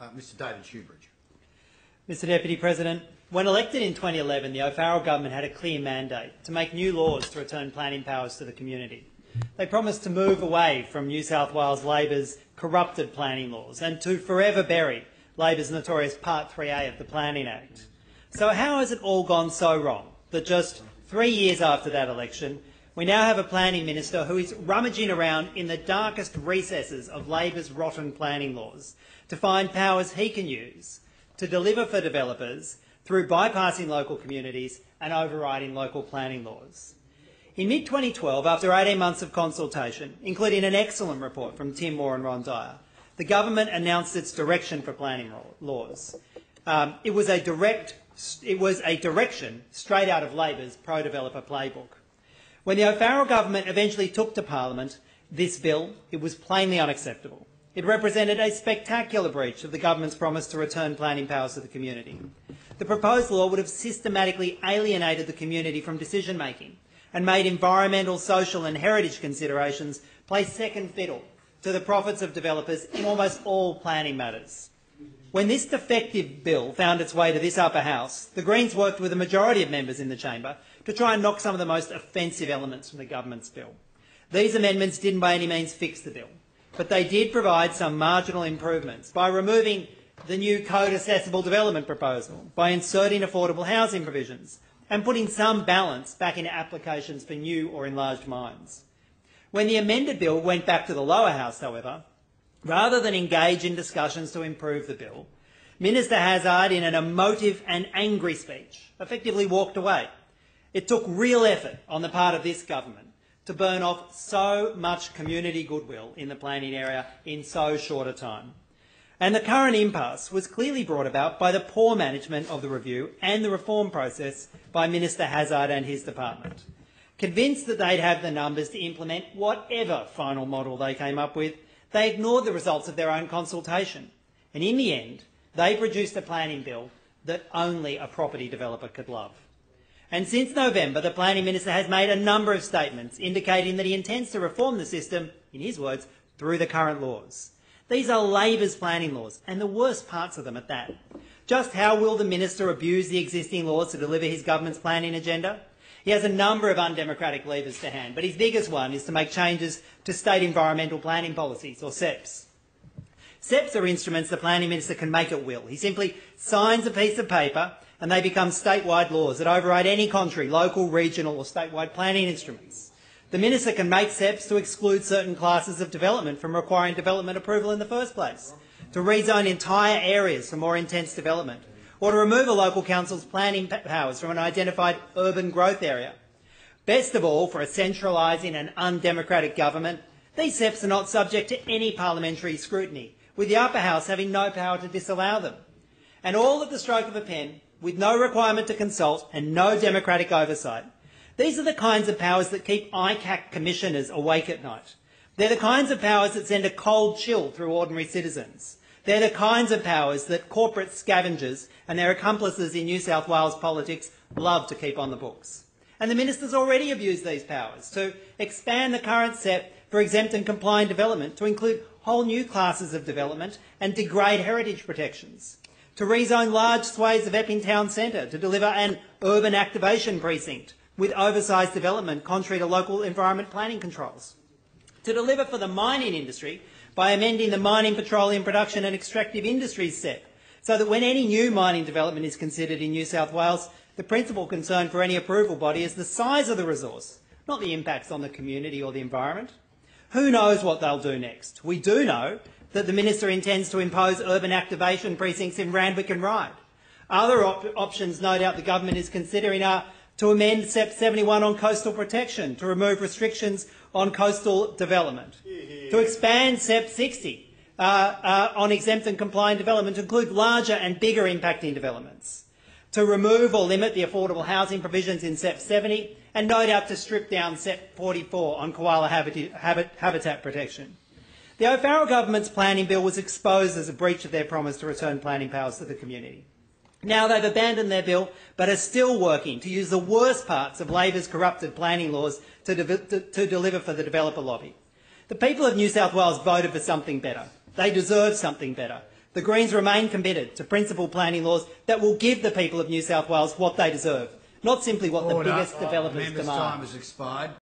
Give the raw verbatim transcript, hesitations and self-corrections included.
uh, Mister David Shoebridge. Mister Deputy President, when elected in twenty eleven, the O'Farrell government had a clear mandate to make new laws to return planning powers to the community. They promised to move away from New South Wales Labor's corrupted planning laws and to forever bury Labor's notorious Part three A of the Planning Act. So how has it all gone so wrong that just three years after that election, we now have a planning minister who is rummaging around in the darkest recesses of Labor's rotten planning laws to find powers he can use to deliver for developers through bypassing local communities and overriding local planning laws? In mid twenty twelve, after eighteen months of consultation, including an excellent report from Tim Moore and Ron Dyer, the government announced its direction for planning laws. Um, it was a direct, it was a direction straight out of Labor's pro-developer playbook. When the O'Farrell government eventually took to Parliament this bill, it was plainly unacceptable. It represented a spectacular breach of the government's promise to return planning powers to the community. The proposed law would have systematically alienated the community from decision-making and made environmental, social and heritage considerations play second fiddle to the profits of developers in almost all planning matters. When this defective bill found its way to this upper house, the Greens worked with a majority of members in the chamber to try and knock some of the most offensive elements from the government's bill. These amendments didn't by any means fix the bill, but they did provide some marginal improvements by removing the new code accessible development proposal, by inserting affordable housing provisions, and putting some balance back into applications for new or enlarged mines. When the amended bill went back to the lower house, however, rather than engage in discussions to improve the bill, Minister Hazard, in an emotive and angry speech, effectively walked away. It took real effort on the part of this government to burn off so much community goodwill in the planning area in so short a time. And the current impasse was clearly brought about by the poor management of the review and the reform process by Minister Hazard and his department. Convinced that they'd have the numbers to implement whatever final model they came up with, they ignored the results of their own consultation. And in the end, they produced a planning bill that only a property developer could love. And since November, the planning minister has made a number of statements indicating that he intends to reform the system, in his words, through the current laws. These are Labor's planning laws, and the worst parts of them at that. Just how will the minister abuse the existing laws to deliver his government's planning agenda? He has a number of undemocratic levers to hand, but his biggest one is to make changes to state environmental planning policies, or S E P Ps. S E P Ps are instruments the planning minister can make at will. He simply signs a piece of paper and they become statewide laws that override any contrary, local, regional or statewide planning instruments. The minister can make S E P Ps to exclude certain classes of development from requiring development approval in the first place, to rezone entire areas for more intense development, or to remove a local council's planning powers from an identified urban growth area. Best of all, for a centralising and undemocratic government, these S E P Ps are not subject to any parliamentary scrutiny, with the upper house having no power to disallow them. And all at the stroke of a pen, with no requirement to consult and no democratic oversight. These are the kinds of powers that keep I C A C commissioners awake at night. They're the kinds of powers that send a cold chill through ordinary citizens. They're the kinds of powers that corporate scavengers and their accomplices in New South Wales politics love to keep on the books. And the minister's already abused these powers to expand the current S E P for exempt and compliant development to include whole new classes of development and degrade heritage protections, to rezone large swathes of Epping town centre to deliver an urban activation precinct with oversized development contrary to local environment planning controls, to deliver for the mining industry by amending the Mining, Petroleum Production and Extractive Industries S E P P so that when any new mining development is considered in New South Wales, the principal concern for any approval body is the size of the resource, not the impacts on the community or the environment. Who knows what they'll do next? We do know that the minister intends to impose urban activation precincts in Randwick and Ryde. Other op options no doubt the government is considering are to amend S E P P seventy-one on coastal protection, to remove restrictions on coastal development, to expand S E P P sixty uh, uh, on exempt and compliant development to include larger and bigger impacting developments, to remove or limit the affordable housing provisions in S E P P seventy, and no doubt to strip down S E P P forty-four on koala habit habit habitat protection. The O'Farrell government's planning bill was exposed as a breach of their promise to return planning powers to the community. Now they've abandoned their bill but are still working to use the worst parts of Labor's corrupted planning laws to, de to, to deliver for the developer lobby. The people of New South Wales voted for something better. They deserve something better. The Greens remain committed to principle planning laws that will give the people of New South Wales what they deserve, not simply what Order. the biggest developers oh, demand. Time has expired.